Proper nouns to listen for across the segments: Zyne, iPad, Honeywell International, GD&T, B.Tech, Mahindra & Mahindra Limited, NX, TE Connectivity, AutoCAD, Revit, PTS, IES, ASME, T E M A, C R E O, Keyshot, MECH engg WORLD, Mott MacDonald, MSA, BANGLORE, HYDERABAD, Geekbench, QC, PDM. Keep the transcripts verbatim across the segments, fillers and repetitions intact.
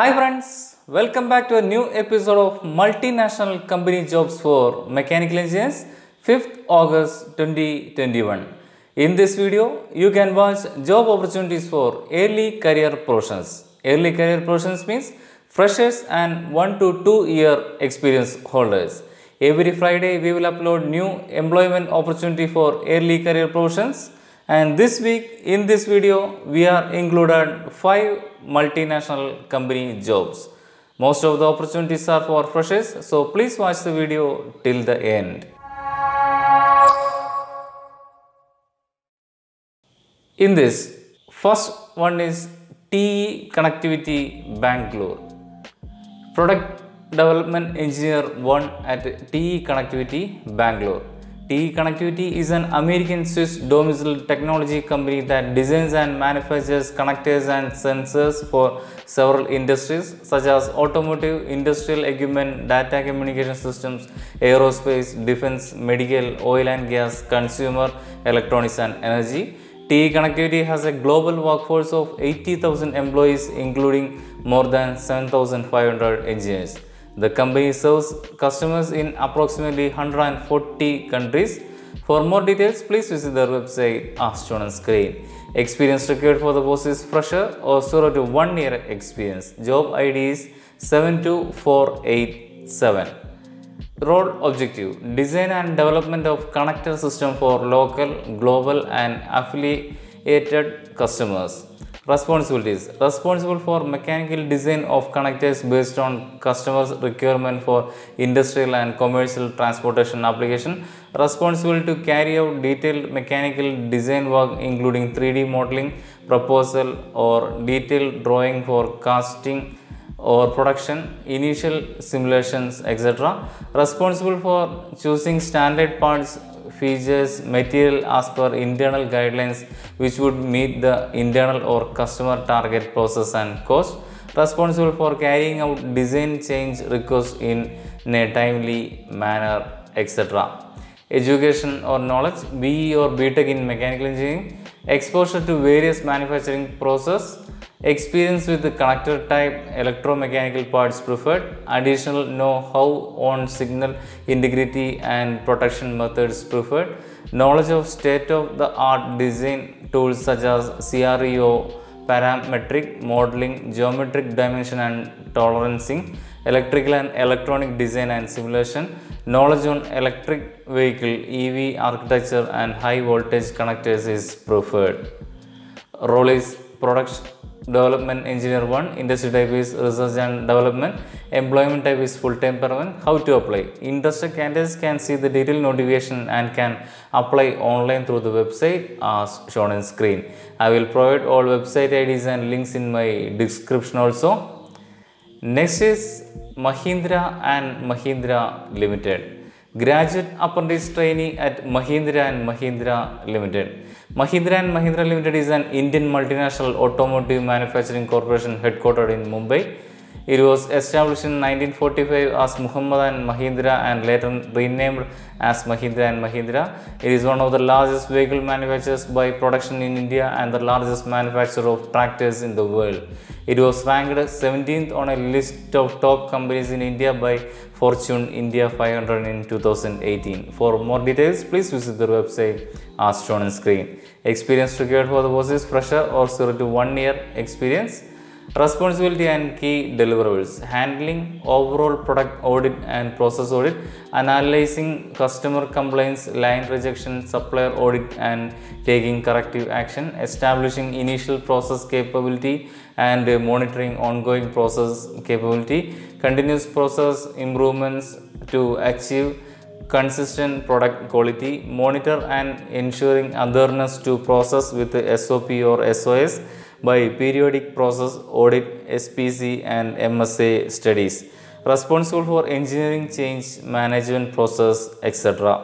Hi friends, welcome back to a new episode of Multinational Company Jobs for Mechanical Engineers, fifth August twenty twenty-one. In this video, you can watch job opportunities for early career professionals. Early career professionals means freshers and one to two year experience holders. Every Friday, we will upload new employment opportunity for early career professionals. And this week, in this video, we are included five multinational company jobs. Most of the opportunities are for freshers, so please watch the video till the end. In this, first one is T E Connectivity Bangalore. Product Development Engineer one at T E Connectivity Bangalore. T E Connectivity is an American Swiss domiciled technology company that designs and manufactures connectors and sensors for several industries such as automotive, industrial equipment, data communication systems, aerospace, defense, medical, oil and gas, consumer, electronics and energy. T E Connectivity has a global workforce of eighty thousand employees including more than seven thousand five hundred engineers. The company serves customers in approximately one hundred forty countries. For more details, please visit their website as shown on screen. Experience required for the post is fresher or zero to one year experience. Job I D is seven two four eight seven. Role objective: design and development of connector system for local, global and affiliated customers. Responsibilities: responsible for mechanical design of connectors based on customers' requirement for industrial and commercial transportation application. Responsible to carry out detailed mechanical design work including three D modeling, proposal or detailed drawing for casting or production, initial simulations, et cetera. Responsible for choosing standard parts, features, material as per internal guidelines which would meet the internal or customer target process and cost. Responsible for carrying out design change requests in a timely manner, et cetera. Education or knowledge: B E or B Tech in mechanical engineering. Exposure to various manufacturing process. Experience with the connector type, electromechanical parts preferred. Additional know-how on signal integrity and protection methods preferred. Knowledge of state-of-the-art design tools such as C R E O, parametric modeling, geometric dimension and tolerancing, electrical and electronic design and simulation. Knowledge on electric vehicle, E V architecture and high voltage connectors is preferred. Role is product Development Engineer one, industry type is research and development, employment type is full-time permanent. How to apply? Interested candidates can see the detailed notification and can apply online through the website as shown on screen. I will provide all website I Ds and links in my description also. Next is Mahindra and Mahindra Limited. Graduate Apprentice Trainee at Mahindra and Mahindra Limited. Mahindra and Mahindra Limited is an Indian multinational automotive manufacturing corporation headquartered in Mumbai. It was established in nineteen forty-five as Muhammad and Mahindra and later renamed as Mahindra and Mahindra. It is one of the largest vehicle manufacturers by production in India and the largest manufacturer of tractors in the world. It was ranked seventeenth on a list of top companies in India by Fortune India five hundred in two thousand eighteen. For more details, please visit their website as shown on screen. Experience required for the post is fresher or zero to one year experience. Responsibility and key deliverables: handling overall product audit and process audit, analyzing customer complaints, line rejection, supplier audit and taking corrective action, establishing initial process capability and monitoring ongoing process capability, continuous process improvements to achieve consistent product quality, monitor and ensuring adherence to process with S O P or S O S by periodic process audit, S P C and M S A studies. Responsible for engineering change management process, et cetera.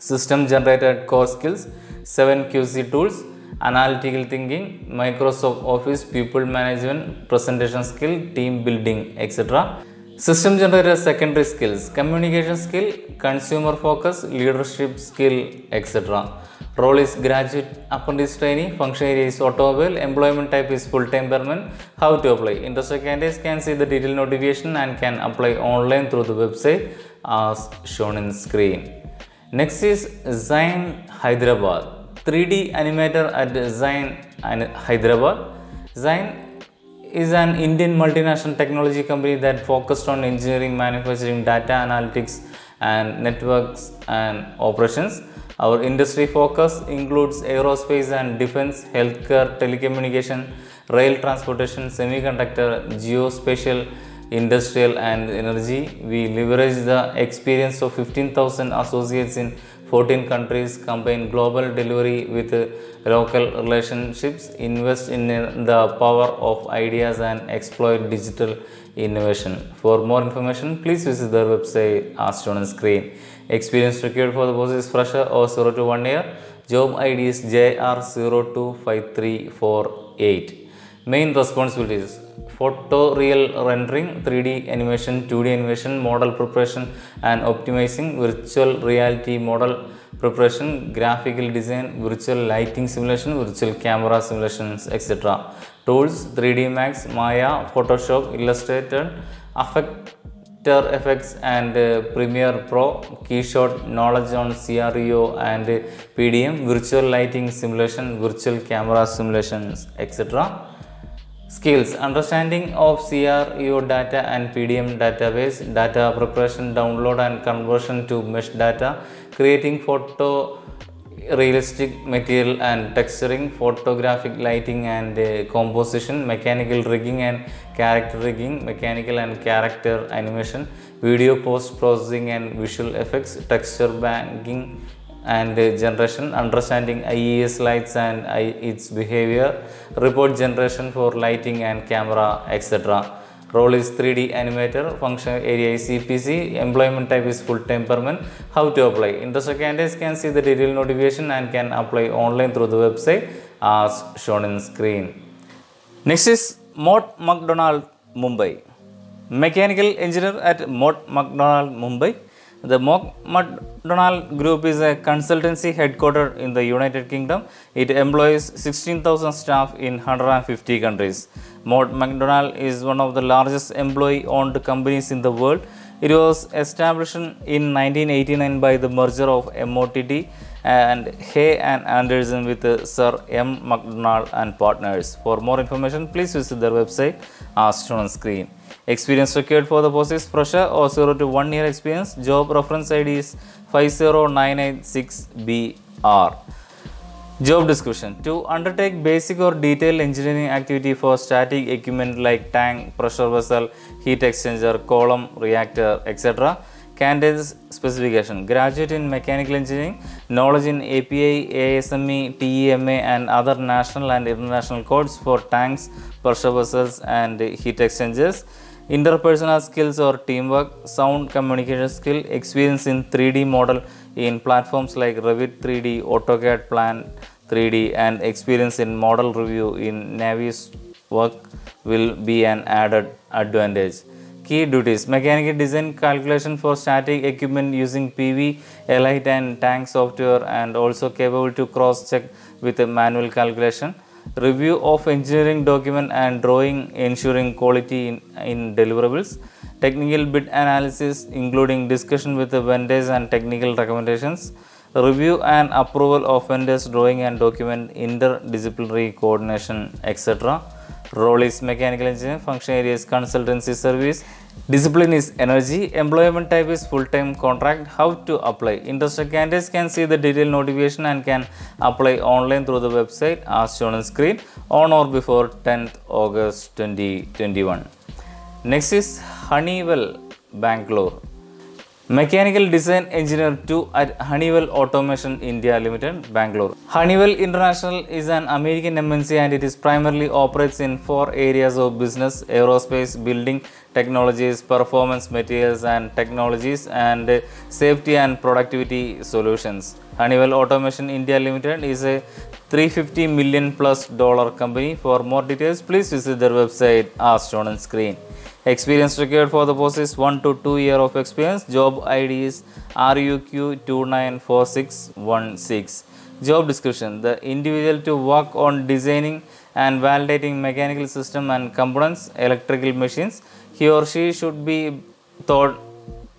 System generated core skills: seven Q C tools, analytical thinking, Microsoft Office, people management, presentation skill, team building, et cetera. System generated secondary skills: communication skill, consumer focus, leadership skill, et cetera. Role is graduate apprentice trainee, function area is automobile, employment type is full-time permanent. How to apply? Interested candidates can see the detailed notification and can apply online through the website as shown in screen. Next is Zyne Hyderabad. three D animator at Zyne and Hyderabad. Zyne is an Indian multinational technology company that focused on engineering, manufacturing, data analytics and networks and operations. Our industry focus includes aerospace and defense, healthcare, telecommunication, rail transportation, semiconductor, geospatial, industrial and energy. We leverage the experience of fifteen thousand associates in fourteen countries, combine global delivery with local relationships, invest in the power of ideas and exploit digital innovation. For more information, please visit their website as shown on screen. Experience required for the post is fresher or zero to one year. Job I D is J R zero two five three four eight. Main responsibilities: photoreal rendering, three D animation, two D animation, model preparation and optimizing, virtual reality model preparation, graphical design, virtual lighting simulation, virtual camera simulations, et cetera. Tools: three D Max, Maya, Photoshop, Illustrator, After Effects and uh, Premiere Pro, Keyshot, knowledge on C R E O and uh, P D M, virtual lighting simulation, virtual camera simulations, et cetera. Skills: understanding of C R E O data and P D M database, data preparation, download and conversion to mesh data, creating photo realistic material and texturing, photographic lighting and uh, composition, mechanical rigging and character rigging, mechanical and character animation, video post-processing and visual effects, texture banking and generation, understanding I E S lights and its behavior, report generation for lighting and camera, et cetera. Role is three D animator, functional area is C P C, employment type is full-time permanent. How to apply? Interested candidates can see the detailed notification and can apply online through the website as shown in screen. Next is Mott MacDonald, Mumbai. Mechanical engineer at Mott MacDonald, Mumbai. The Mott MacDonald Group is a consultancy headquartered in the United Kingdom. It employs sixteen thousand staff in one hundred fifty countries. Mott MacDonald is one of the largest employee-owned companies in the world. It was established in nineteen eighty-nine by the merger of M O T T and Hay and Anderson with Sir M. MacDonald and Partners. For more information, please visit their website as shown on screen. Experience required for the post is fresher or zero to one year experience. Job reference I D is five zero nine eight six B R. Job description: to undertake basic or detailed engineering activity for static equipment like tank, pressure vessel, heat exchanger, column, reactor, et cetera. Candidates specification: graduate in mechanical engineering, knowledge in A P I, A S M E, T E M A and other national and international codes for tanks, pressure vessels and heat exchangers, interpersonal skills or teamwork, sound communication skill, experience in three D model in platforms like Revit three D, AutoCAD Plan three D and experience in model review in Navi's work will be an added advantage. Key duties: mechanical design, calculation for static equipment using P V, Elite and tank software and also capable to cross-check with a manual calculation, review of engineering document and drawing, ensuring quality in, in deliverables, technical bid analysis including discussion with the vendors and technical recommendations, review and approval of vendors' drawing and document, interdisciplinary coordination, et cetera. Role is mechanical engineer, function area is consultancy service, discipline is energy, employment type is full-time contract. How to apply? Interested candidates can see the detailed notification and can apply online through the website as shown on screen on or before tenth August twenty twenty-one. Next is Honeywell, Bangalore. Mechanical Design Engineer two at Honeywell Automation India Limited, Bangalore. Honeywell International is an American M N C and it is primarily operates in four areas of business: aerospace, building technologies, performance materials and technologies, and safety and productivity solutions. Honeywell Automation India Limited is a three hundred fifty million plus dollar company. For more details, please visit their website as shown on screen. Experience required for the post is one to two year of experience. Job I D is R U Q two nine four six one six. job description, the individual to work on designing and validating mechanical system and components, electrical machines. He or she should be taught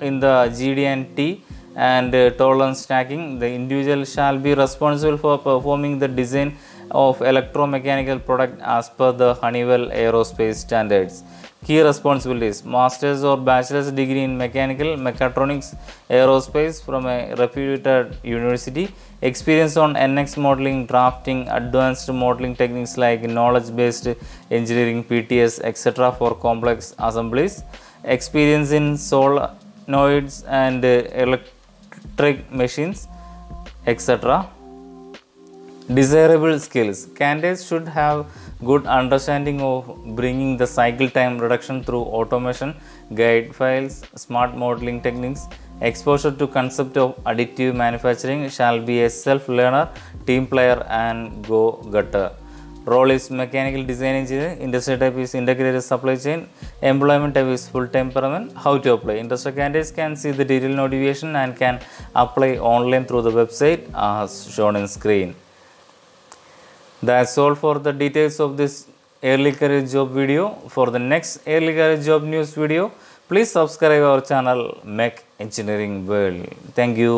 in the G D and T and uh, tolerance stacking. The individual shall be responsible for performing the design of electromechanical product as per the Honeywell aerospace standards. Key responsibilities: master's or bachelor's degree in mechanical, mechatronics, aerospace from a reputed university, experience on N X modeling, drafting, advanced modeling techniques like knowledge-based engineering, P T S, et cetera for complex assemblies, experience in solenoids and electric machines, et cetera. Desirable skills: candidates should have good understanding of bringing the cycle time reduction through automation, guide files, smart modeling techniques. Exposure to concept of additive manufacturing, shall be a self-learner, team player and go-getter. Role is mechanical design engineer. Industry type is integrated supply chain. Employment type is full-time permanent. How to apply? Industry candidates can see the detailed notification and can apply online through the website as shown on screen. That's all for the details of this early career job video. For the next early career job news video, please subscribe our channel M E C H Engineering World. Thank you.